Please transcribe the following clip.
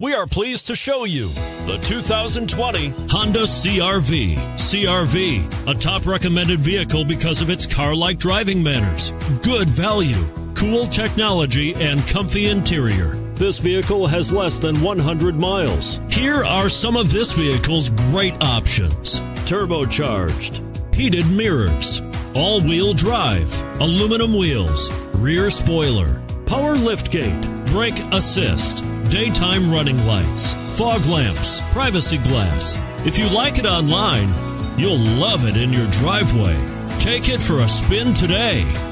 We are pleased to show you the 2020 Honda CR-V. CR-V, a top recommended vehicle because of its car-like driving manners, good value, cool technology, and comfy interior. This vehicle has less than 100 miles. Here are some of this vehicle's great options: turbocharged, heated mirrors, all-wheel drive, aluminum wheels, rear spoiler, power liftgate, brake assist, daytime running lights, fog lamps, privacy glass. If you like it online, you'll love it in your driveway. Take it for a spin today.